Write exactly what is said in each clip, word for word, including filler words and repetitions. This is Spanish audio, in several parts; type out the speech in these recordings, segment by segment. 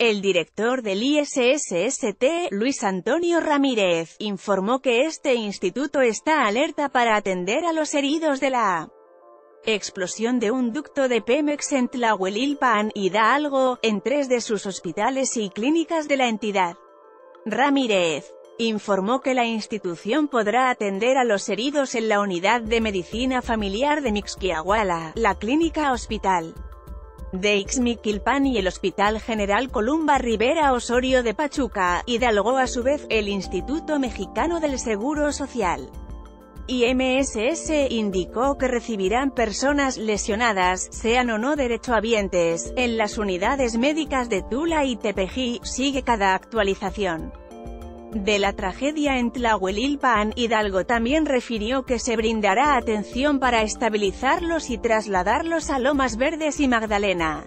El director del I S S S T E, Luis Antonio Ramírez, informó que este instituto está alerta para atender a los heridos de la explosión de un ducto de Pemex en Tlahuelilpan, Hidalgo, en tres de sus hospitales y clínicas de la entidad. Ramírez informó que la institución podrá atender a los heridos en la unidad de medicina familiar de Mixquiahuala, la clínica hospital de Ixmiquilpan y el Hospital General Columba Rivera Osorio de Pachuca, Hidalgo. A su vez, el Instituto Mexicano del Seguro Social, I M S S, indicó que recibirán personas lesionadas, sean o no derechohabientes, en las unidades médicas de Tula y Tepeji. Sigue cada actualización de la tragedia en Tlahuelilpan, Hidalgo. También refirió que se brindará atención para estabilizarlos y trasladarlos a Lomas Verdes y Magdalena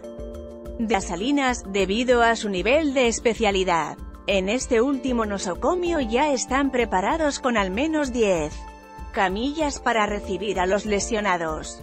de las Salinas, debido a su nivel de especialidad. En este último nosocomio ya están preparados con al menos diez camillas para recibir a los lesionados.